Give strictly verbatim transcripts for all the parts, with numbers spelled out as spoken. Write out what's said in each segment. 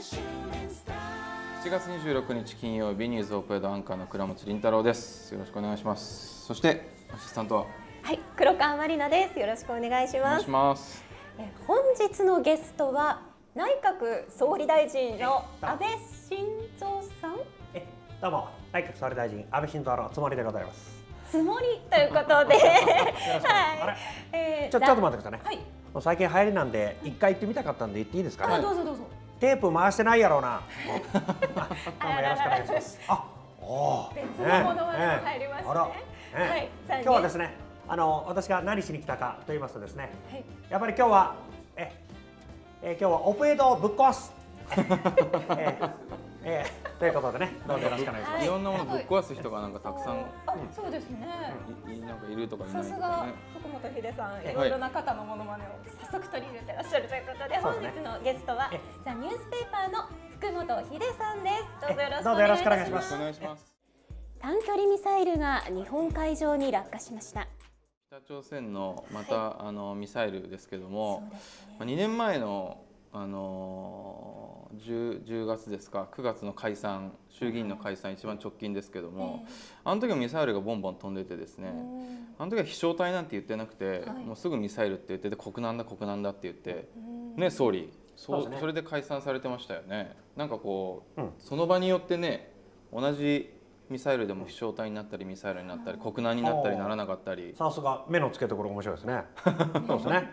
しちがつにじゅうろくにち金曜日、ニュースオープンアンカーの倉持倫太郎です。よろしくお願いします。そしてアシスタントははい黒川まりなです。よろしくお願いします。え本日のゲストは内閣総理大臣の安倍晋三さん。えどうも内閣総理大臣安倍晋三のつもりでございます。つもりということでちょっと待ってくださいね、はい、最近流行りなんで一回行ってみたかったんで行っていいですかね。あどうぞどうぞ。テープ回してないやろうな。あ、おお。別のものまで入りましたね。はい。今日はですね、あの私が何しに来たかと言いますとですね、やっぱり今日はえ今日はオペエドをぶっ壊す。ということでね、どうぞよろしくお願いします。いろんなものぶっ壊す人がなんかたくさん。そうですね。なんかいるとかいないとかね。さすが福本秀さん、いろいろな方のものまねを早速取り入れてらっしゃるということで、本日のゲストはザ・ニュースペーパーの福本秀さんです。どうぞよろしくお願いします。短距離ミサイルが日本海上に落下しました。北朝鮮のまたあのミサイルですけども、にねんまえのあの 10, じゅうがつですかくがつの解散衆議院の解散、一番直近ですけども、あの時もミサイルがボンボン飛んでてですね、あの時は飛翔体なんて言ってなくて、はい、もうすぐミサイルって言ってて、国難だ国難だって言って、ね、総理 そ, そ,、ね、それで解散されてましたよね。なんかこう、うん、その場によってね、同じミサイルでも飛翔体になったりミサイルになったり国難になったりならなかったり、さすが目のつけどころ面白いですね。そうですね。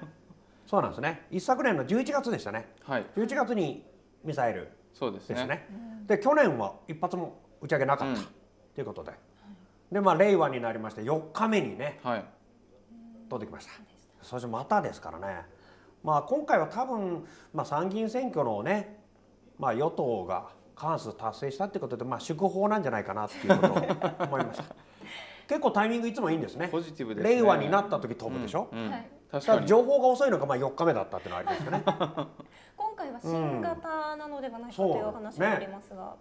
そうなんですね。一昨年のじゅういちがつでしたね。はい、じゅういちがつにミサイルですね。で去年は一発も打ち上げなかった、うん、ということで、でまあ令和になりましてよっかめにね、はい、飛んできました。そしてまたですからね。まあ今回は多分まあ参議院選挙のね、まあ与党が過半数達成したということで、まあ祝砲なんじゃないかなっていうことを思いました。結構タイミングいつもいいんですね。ポジティブですね。令和になった時飛ぶでしょ。うんうん、はい、情報が遅いのがまあよっかめだったっていうのはありますよね。今回は新型なのではないかという話がありますが、うんね、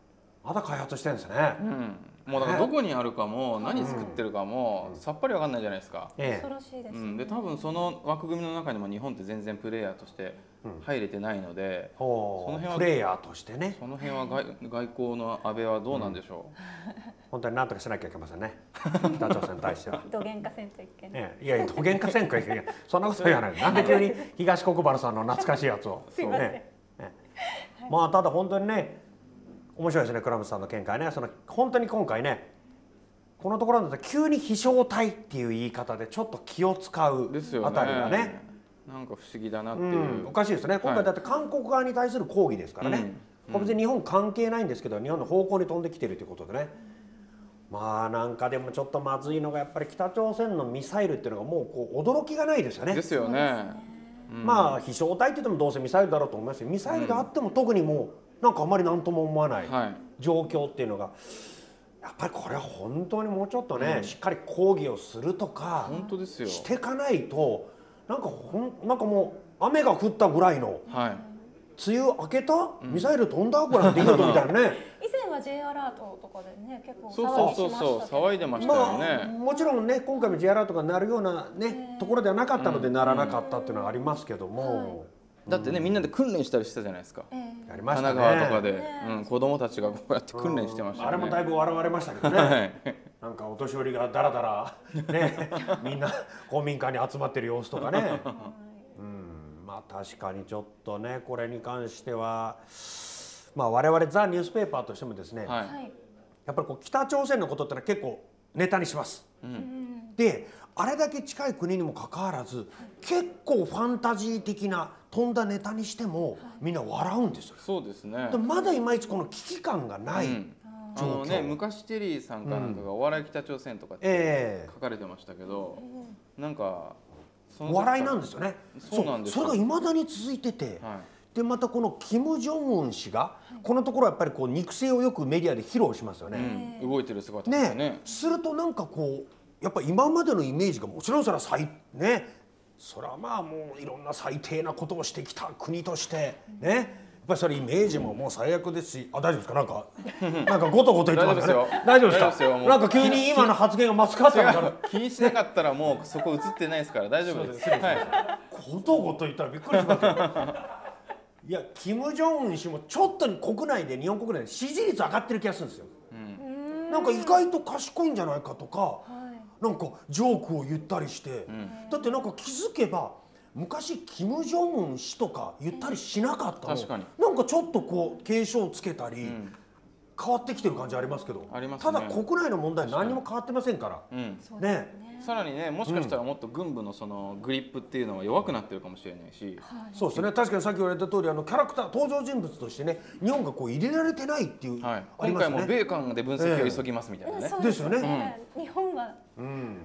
まだ開発してるんですね、うん、もうだからどこにあるかも何作ってるかもさっぱりわかんないじゃないですか。恐ろしいです、ね、うん、で多分その枠組みの中にも日本って全然プレイヤーとして入れてないので、うん、その辺はプレイヤーとしてね、その辺は 外, 外交の安倍はどうなんでしょう、うん。本当に何とかしなきゃいけませんね。北朝鮮に対しては。どげんかせんといけない。いやいや、どげんかせんかいけない。そんなこと言わない。なんで急に東国原さんの懐かしいやつを。すいません。ねね、まあただ本当にね、面白いですね、倉持さんの見解ね。その本当に今回ね、このところだと急に飛翔体っていう言い方でちょっと気を使うあたりがね。なんか不思議だなっていう。うん、おかしいですね。今回だって韓国側に対する抗議ですからね。うん、別に日本関係ないんですけど、日本の方向に飛んできてるということでね。まあなんかでもちょっとまずいのがやっぱり北朝鮮のミサイルっていうのがもうこう驚きがないですよね。ですよね。うん、まあ飛翔体って言ってもどうせミサイルだろうと思いますし、ミサイルがあっても特にもうなんかあんまり何とも思わない状況っていうのが、やっぱりこれは本当にもうちょっとね、うん、しっかり抗議をするとかしていかないと、なんかほんなんかもう雨が降ったぐらいの、はい、梅雨明けたミサイル飛んだぐらいでいいことみたいなね。ジェイアラートとかでね、結構騒いでましたよね。もちろんね、今回も ジェイアラートが鳴るようなねところではなかったのでならなかったっていうのはありますけども、だってね、みんなで訓練したりしたじゃないですか。神奈川とかで子供たちがこうやって訓練してました。あれもだいぶ笑われましたけどね。なんかお年寄りがだらだらね、みんな公民館に集まってる様子とかね。まあ確かにちょっとね、これに関しては。まあ我々ザ・ニュースペーパーとしてもですね、はい、やっぱりこう北朝鮮のことってのは結構ネタにします、うん、であれだけ近い国にもかかわらず、はい、結構ファンタジー的な飛んだネタにしても、はい、みんな笑うんですよ。そうですね。でまだいまいちこの危機感がない、うん、あのね、昔テリーさんかなんかが「お笑い北朝鮮」とかって書かれてましたけど、えー、なんか笑いなんですよね。そうなんですよ。それがいまだに続いてて、はい、でまたこのキム・ジョンウン氏がこのところやっぱりこう肉声をよくメディアで披露しますよね。動いてる姿ですよね。するとなんかこうやっぱ今までのイメージがもちろんそれは最ね、それはまあもういろんな最低なことをしてきた国としてね、やっぱりそれイメージももう最悪ですし、あ大丈夫ですか、なんかなんかごとごと言ってますよね。大丈夫ですか。なんか急に今の発言がまずかったから気にしなかったらもうそこ映ってないですから大丈夫です。はい。ごとごと言ったらびっくりしますよ。いや金正恩氏もちょっと国内で日本国内で支持率上がってる気がするんですよ。うん、なんか意外と賢いんじゃないかとか、はい、なんかジョークを言ったりして、うん、だってなんか気づけば昔金正恩氏とか言ったりしなかったの、うん、確かになんかちょっとこう継承をつけたり、うん、変わってきてる感じありますけど、ありますね、ただ国内の問題何にも変わってませんから、うん、ね。さらにね、もしかしたらもっと軍部のそのグリップっていうのは弱くなってるかもしれないし、はい、そうですね。確かにさっき言われた通り、あのキャラクター登場人物としてね、日本がこう入れられてないっていう、はい、ありますね。今回も米韓で分析を急ぎますみたいなね。えー、ですよね。うん、日本は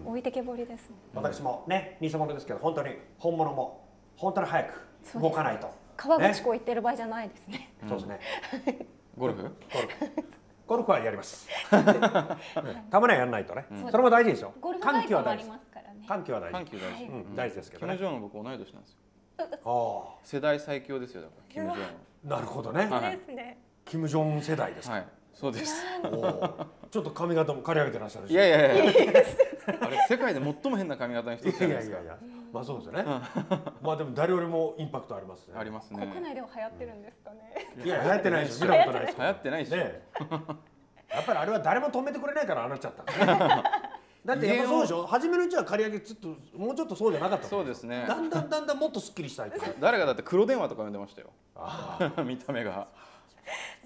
置いてけぼりです、ね。うん、私もね、偽物ですけど本当に本物も本当に早く動かないと。ね、川口湖行ってる場合じゃないですね。うん、そうですね。ゴルフ？ゴルフ。ゴルフはやります。たまにはやらないとね。それも大事ですよ。環境は大事です。環境は大事。大事ですけどね。金正恩僕同い年なんですよ。ああ、世代最強ですよ。だから金正恩。なるほどね。金正恩世代ですか。そうです。ちょっと髪型も刈り上げてらっしゃるし。いやいやいや。あれ世界で最も変な髪型の一つじゃないですか。まあそうですよね。まあでも誰よりもインパクトありますね。ありますね。国内では流行ってるんですかね。いや流行ってないし、見たことないし。流行ってないし。やっぱりあれは誰も止めてくれないからああなっちゃった。だってやっぱそうでしょ。初めのうちは刈り上げちょっともうちょっとそうじゃなかった。そうですね。だんだんだんだんもっとスッキリしたい。誰がだって黒電話とか呼んでましたよ。見た目が。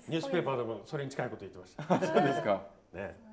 ニュースペーパーでもそれに近いこと言ってました。そうですか。ね。